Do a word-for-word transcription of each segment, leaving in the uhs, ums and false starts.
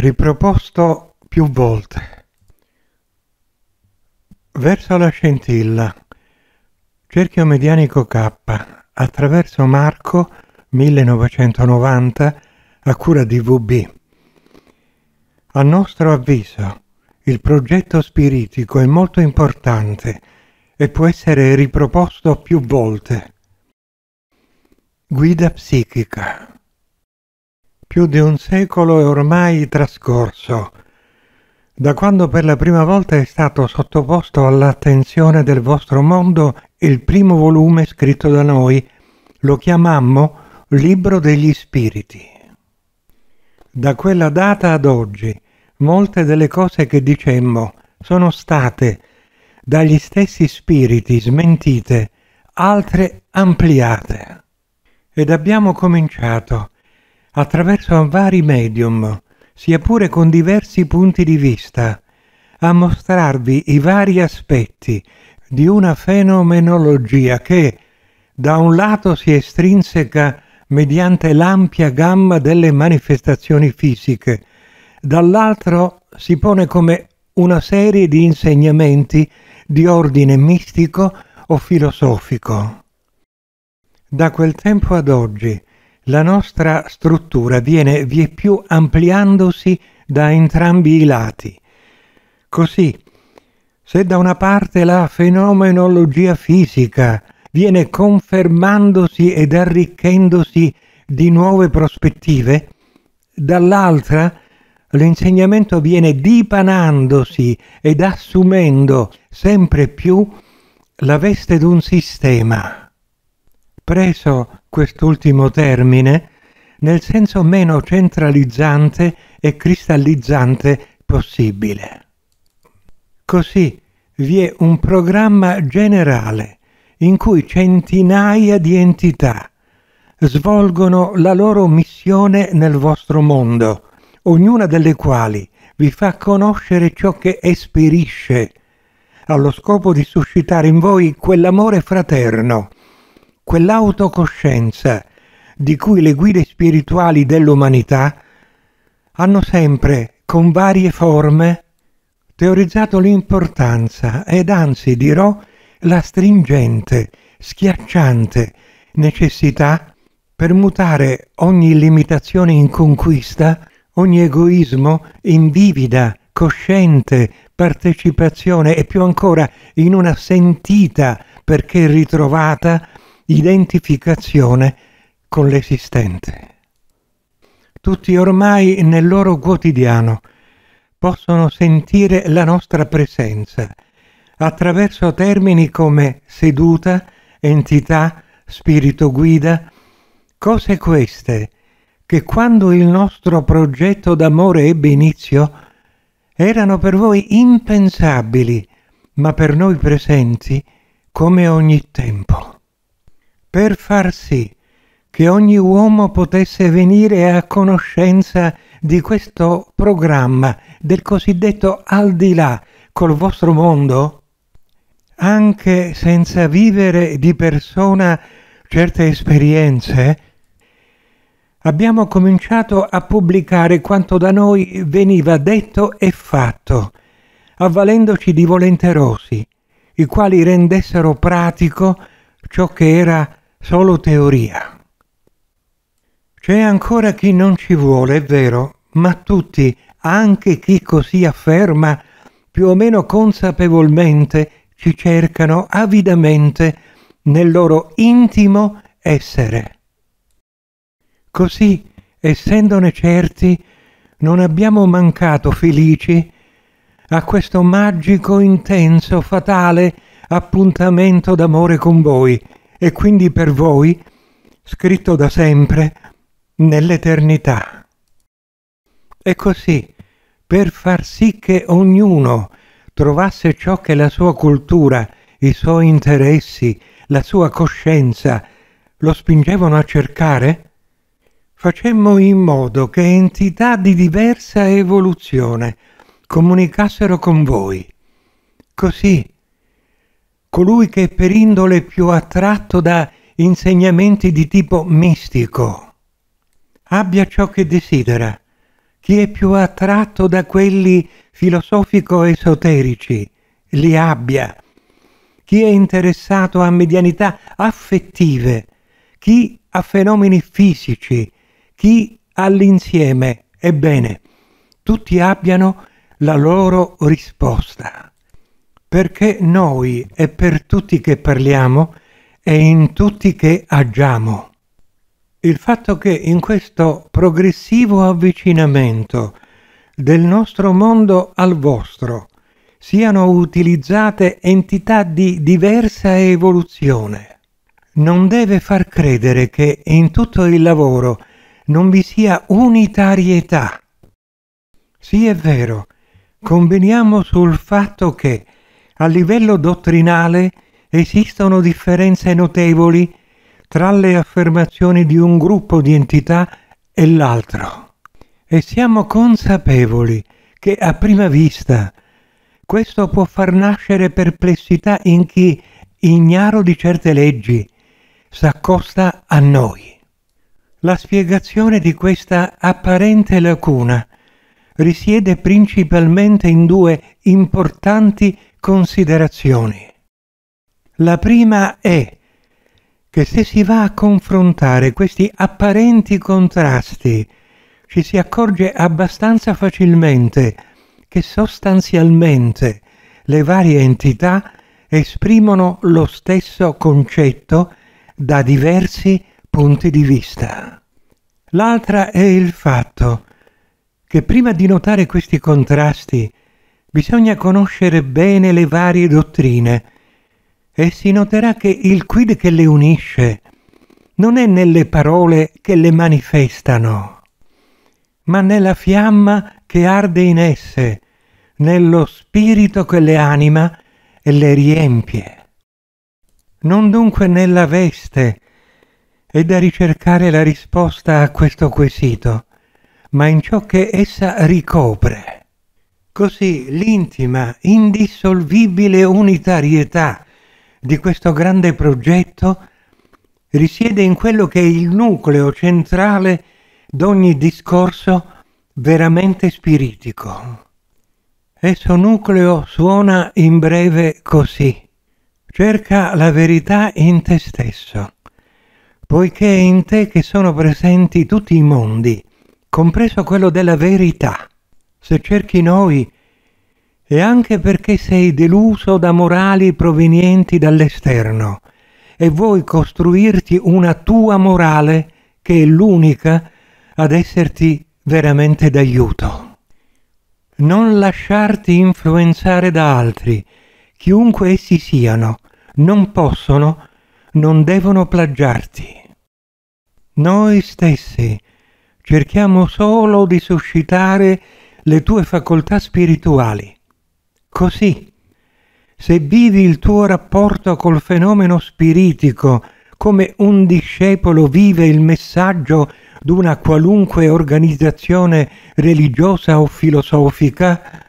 riproposto più volte. Verso la scintilla, cerchio medianico K, attraverso Marco millenovecentonovanta, a cura di V B. A nostro avviso, il progetto spiritico è molto importante e può essere riproposto più volte. Guida psichica. Più di un secolo è ormai trascorso da quando per la prima volta è stato sottoposto all'attenzione del vostro mondo il primo volume scritto da noi. Lo chiamammo Libro degli Spiriti. Da quella data ad oggi molte delle cose che dicemmo sono state dagli stessi spiriti smentite, altre ampliate. Ed abbiamo cominciato attraverso vari medium, sia pure con diversi punti di vista, a mostrarvi i vari aspetti di una fenomenologia che, da un lato, si estrinseca mediante l'ampia gamma delle manifestazioni fisiche, dall'altro si pone come una serie di insegnamenti di ordine mistico o filosofico. Da quel tempo ad oggi, la nostra struttura viene vieppiù ampliandosi da entrambi i lati. Così, se da una parte la fenomenologia fisica viene confermandosi ed arricchendosi di nuove prospettive, dall'altra l'insegnamento viene dipanandosi ed assumendo sempre più la veste d'un sistema. Preso quest'ultimo termine nel senso meno centralizzante e cristallizzante possibile. Così vi è un programma generale in cui centinaia di entità svolgono la loro missione nel vostro mondo, ognuna delle quali vi fa conoscere ciò che esperisce, allo scopo di suscitare in voi quell'amore fraterno, quell'autocoscienza di cui le guide spirituali dell'umanità hanno sempre, con varie forme, teorizzato l'importanza ed anzi, dirò, la stringente, schiacciante necessità per mutare ogni limitazione in conquista, ogni egoismo in vivida, cosciente partecipazione e più ancora in una sentita, perché ritrovata, identificazione con l'esistente. Tutti ormai nel loro quotidiano possono sentire la nostra presenza attraverso termini come seduta, entità, spirito guida, cose queste che quando il nostro progetto d'amore ebbe inizio erano per voi impensabili, ma per noi presenti come ogni tempo. Per far sì che ogni uomo potesse venire a conoscenza di questo programma del cosiddetto al di là col vostro mondo, anche senza vivere di persona certe esperienze, abbiamo cominciato a pubblicare quanto da noi veniva detto e fatto, avvalendoci di volenterosi, i quali rendessero pratico ciò che era solo teoria. C'è ancora chi non ci vuole, è vero, ma tutti, anche chi così afferma, più o meno consapevolmente, ci cercano avidamente nel loro intimo essere. Così, essendone certi, non abbiamo mancato felici a questo magico, intenso, fatale appuntamento d'amore con voi, e quindi per voi, scritto da sempre, nell'eternità. E così, per far sì che ognuno trovasse ciò che la sua cultura, i suoi interessi, la sua coscienza lo spingevano a cercare, facemmo in modo che entità di diversa evoluzione comunicassero con voi. Così, colui che per indole è più attratto da insegnamenti di tipo mistico abbia ciò che desidera, chi è più attratto da quelli filosofico-esoterici li abbia, chi è interessato a medianità affettive, chi a fenomeni fisici, chi all'insieme. Ebbene, tutti abbiano la loro risposta, perché noi è per tutti che parliamo e in tutti che agiamo. Il fatto che in questo progressivo avvicinamento del nostro mondo al vostro siano utilizzate entità di diversa evoluzione non deve far credere che in tutto il lavoro non vi sia unitarietà. Sì, è vero, conveniamo sul fatto che a livello dottrinale esistono differenze notevoli tra le affermazioni di un gruppo di entità e l'altro. E siamo consapevoli che a prima vista questo può far nascere perplessità in chi, ignaro di certe leggi, s'accosta a noi. La spiegazione di questa apparente lacuna risiede principalmente in due importanti considerazioni. La prima è che se si va a confrontare questi apparenti contrasti ci si accorge abbastanza facilmente che sostanzialmente le varie entità esprimono lo stesso concetto da diversi punti di vista. L'altra è il fatto che prima di notare questi contrasti bisogna conoscere bene le varie dottrine, e si noterà che il quid che le unisce non è nelle parole che le manifestano, ma nella fiamma che arde in esse, nello spirito che le anima e le riempie. Non dunque nella veste è da ricercare la risposta a questo quesito, ma in ciò che essa ricopre. Così l'intima, indissolvibile unitarietà di questo grande progetto risiede in quello che è il nucleo centrale d'ogni discorso veramente spiritico. Esso nucleo suona in breve così: cerca la verità in te stesso, poiché è in te che sono presenti tutti i mondi, compreso quello della verità. Se cerchi noi, e anche perché sei deluso da morali provenienti dall'esterno e vuoi costruirti una tua morale che è l'unica ad esserti veramente d'aiuto. Non lasciarti influenzare da altri, chiunque essi siano, non possono, non devono plagiarti. Noi stessi cerchiamo solo di suscitare le tue facoltà spirituali. Così, se vivi il tuo rapporto col fenomeno spiritico come un discepolo vive il messaggio d'una qualunque organizzazione religiosa o filosofica,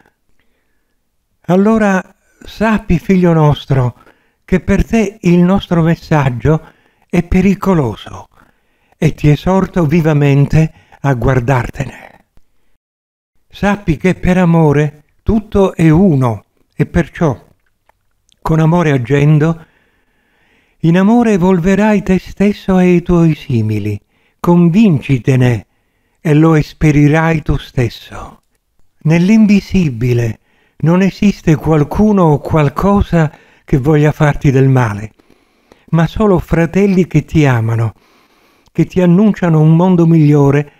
allora sappi, figlio nostro, che per te il nostro messaggio è pericoloso e ti esorto vivamente a guardartene. Sappi che per amore tutto è uno, e perciò, con amore agendo, in amore evolverai te stesso e i tuoi simili, convincitene e lo esperirai tu stesso. Nell'invisibile non esiste qualcuno o qualcosa che voglia farti del male, ma solo fratelli che ti amano, che ti annunciano un mondo migliore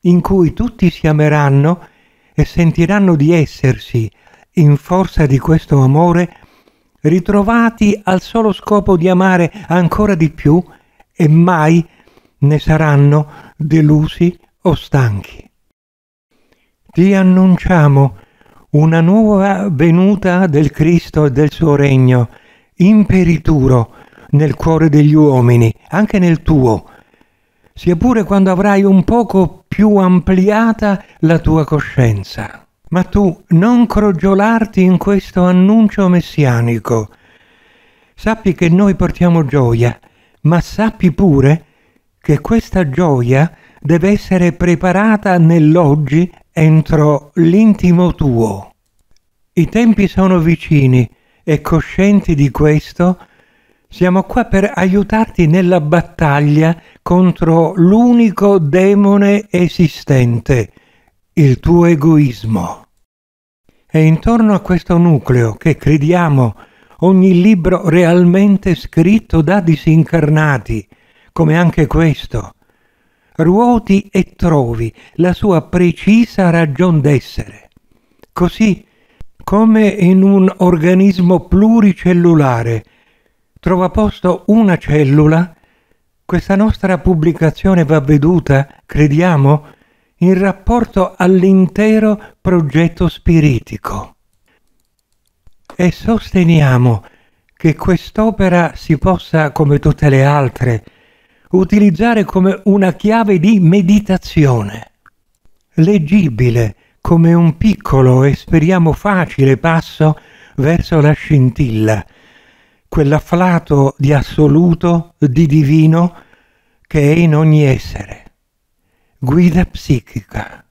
in cui tutti si ameranno e sentiranno di essersi, in forza di questo amore, ritrovati al solo scopo di amare ancora di più e mai ne saranno delusi o stanchi. Ti annunciamo una nuova venuta del Cristo e del suo regno, imperituro nel cuore degli uomini, anche nel tuo, sia pure quando avrai un poco più ampliata la tua coscienza. Ma tu non crogiolarti in questo annuncio messianico. Sappi che noi portiamo gioia, ma sappi pure che questa gioia deve essere preparata nell'oggi entro l'intimo tuo. I tempi sono vicini e, coscienti di questo, siamo qua per aiutarti nella battaglia contro l'unico demone esistente, il tuo egoismo. E intorno a questo nucleo che, crediamo, ogni libro realmente scritto da disincarnati, come anche questo, ruoti e trovi la sua precisa ragion d'essere. Così come in un organismo pluricellulare trova posto una cellula, questa nostra pubblicazione va veduta, crediamo, in rapporto all'intero progetto spiritico. E sosteniamo che quest'opera si possa, come tutte le altre, utilizzare come una chiave di meditazione, leggibile come un piccolo e speriamo facile passo verso la scintilla, quell'afflato di assoluto, di divino, che è in ogni essere. Guida psichica.